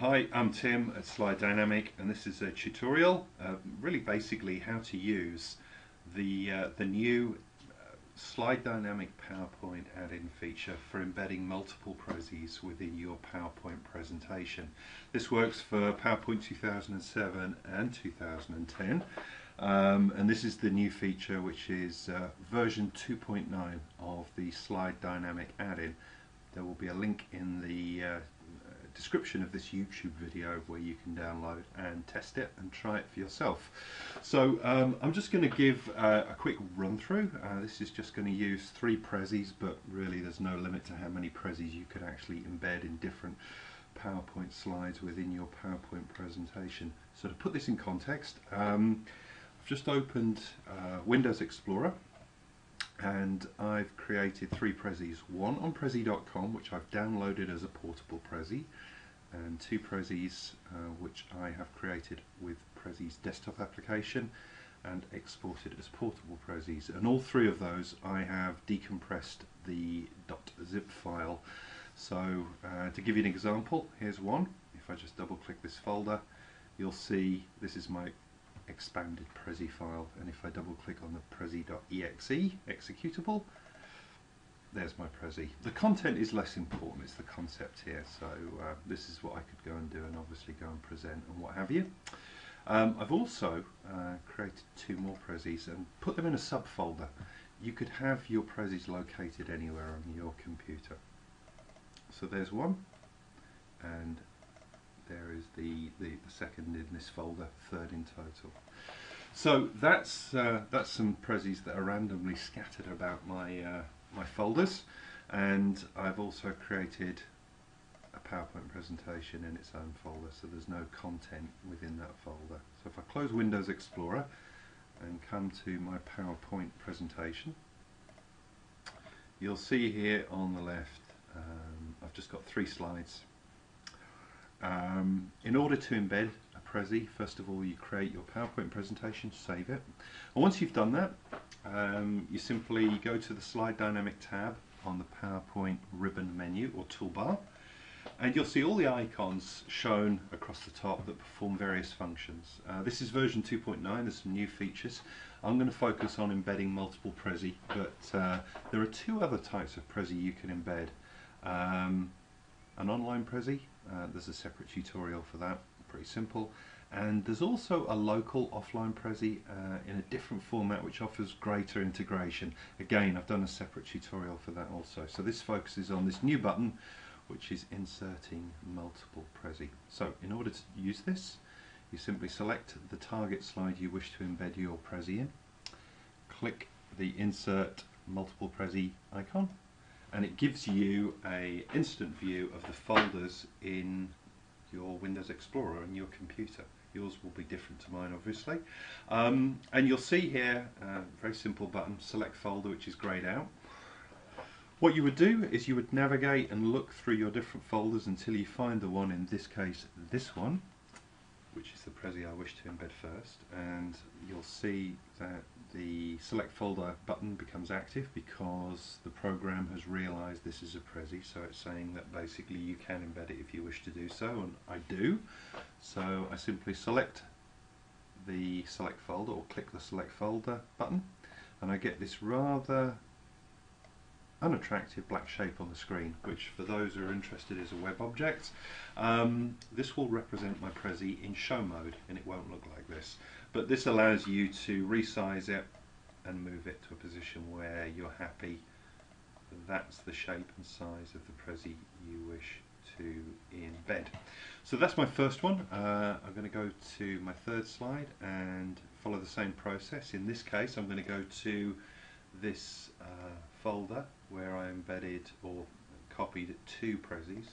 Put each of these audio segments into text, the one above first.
Hi, I'm Tim at Slide Dynamic, and this is a tutorial really basically how to use the new Slide Dynamic PowerPoint add-in feature for embedding multiple Prezis within your PowerPoint presentation. This works for PowerPoint 2007 and 2010, and this is the new feature, which is version 2.9 of the Slide Dynamic add-in. There will be a link in the description of this YouTube video where you can download and test it and try it for yourself. So I'm just going to give a quick run through. This is just going to use 3 Prezis, but really there's no limit to how many Prezis you could actually embed in different PowerPoint slides within your PowerPoint presentation. So to put this in context, I've just opened Windows Explorer and I've created 3 Prezis, one on Prezi.com, which I've downloaded as a portable Prezi, and 2 Prezis which I have created with Prezi's desktop application and exported as portable Prezis. And all 3 of those I have decompressed the .zip file. So to give you an example, here's one. If I just double click this folder, you'll see this is my expanded Prezi file, and if I double click on the Prezi.exe executable, there's my Prezi. The content is less important, it's the concept here, so this is what I could go and do and obviously go and present and what have you. I've also created 2 more Prezis and put them in a subfolder. You could have your Prezis located anywhere on your computer. So there's one, and there is the second in this folder, 3rd in total. So that's some Prezis that are randomly scattered about my my folders, and I've also created a PowerPoint presentation in its own folder, so there's no content within that folder. So if I close Windows Explorer and come to my PowerPoint presentation, you'll see here on the left I've just got 3 slides. In order to embed a Prezi, first of all you create your PowerPoint presentation, save it, and once you've done that you simply go to the Slide Dynamic tab on the PowerPoint ribbon menu or toolbar, and you'll see all the icons shown across the top that perform various functions. This is version 2.9, there's some new features. I'm going to focus on embedding multiple Prezi, but there are 2 other types of Prezi you can embed. An online Prezi, there's a separate tutorial for that, pretty simple, and there's also a local offline Prezi in a different format which offers greater integration. Again, I've done a separate tutorial for that also. So this focuses on this new button, which is inserting multiple Prezi. So in order to use this, you simply select the target slide you wish to embed your Prezi in, click the insert multiple Prezi icon, and it gives you an instant view of the folders in your Windows Explorer and your computer. Yours will be different to mine, obviously. And you'll see here a very simple button, select folder, which is grayed out. What you would do is you would navigate and look through your different folders until you find the one, in this case this one, which is the Prezi I wish to embed first, and you'll see that the select folder button becomes active because the program has realized this is a Prezi, so it's saying that basically you can embed it if you wish to do so, and I do. So I simply select the select folder or click the select folder button, and I get this rather unattractive black shape on the screen, which for those who are interested is a web object. This will represent my Prezi in show mode, and it won't look like this, but this allows you to resize it and move it to a position where you're happy. That's the shape and size of the Prezi you wish to embed. So that's my first one. I'm going to go to my 3rd slide and follow the same process. In this case I'm going to go to this folder where I embedded or copied 2 Prezis.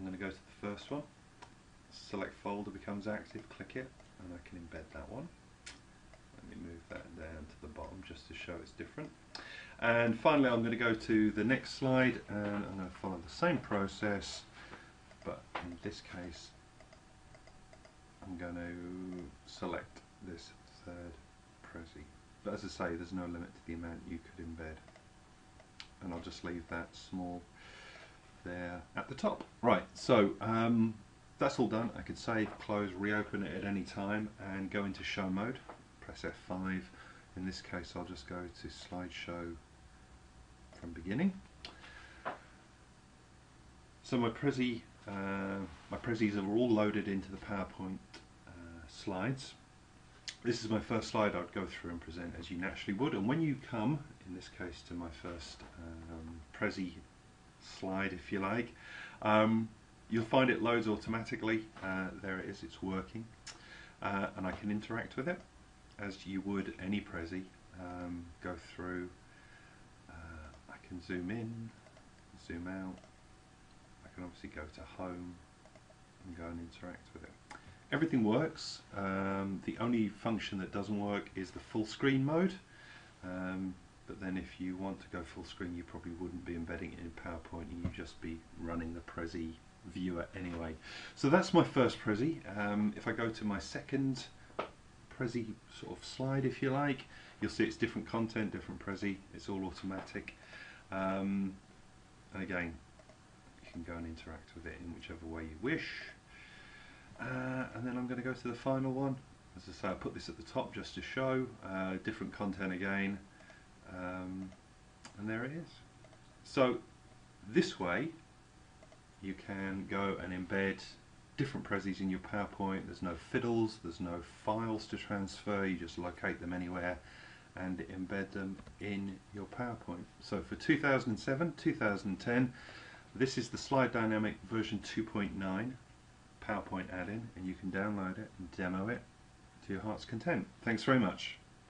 I'm going to go to the first one, select folder becomes active, click it, and I can embed that one. Let me move that down to the bottom just to show it's different. And finally I'm going to go to the next slide, and I'm going to follow the same process, but in this case I'm going to select this 3rd Prezi. But as I say, there's no limit to the amount you could embed. And I'll just leave that small there at the top. Right, so That's all done. I could save, close, reopen it at any time and go into show mode. Press F5. In this case I'll just go to slideshow from beginning. So my Prezis are all loaded into the PowerPoint slides. This is my first slide I'd go through and present as you naturally would, and when you come, in this case, to my first Prezi slide, if you like, you'll find it loads automatically. There it is, it's working, and I can interact with it as you would any Prezi. Go through, I can zoom in, zoom out, I can obviously go to home and go and interact with it. Everything works. The only function that doesn't work is the full screen mode, but then if you want to go full screen you probably wouldn't be embedding it in PowerPoint, and you'd just be running the Prezi viewer anyway. So that's my first Prezi. If I go to my second Prezi sort of slide, if you like, you'll see it's different content, different Prezi, it's all automatic, and again you can go and interact with it in whichever way you wish. And then I'm going to go to the final one. As I say, I put this at the top just to show different content again, and there it is. So this way you can go and embed different Prezis in your PowerPoint. There's no fiddles, there's no files to transfer, you just locate them anywhere and embed them in your PowerPoint. So for 2007, 2010, this is the Slide Dynamic version 2.9. PowerPoint add-in, and you can download it and demo it to your heart's content. Thanks very much.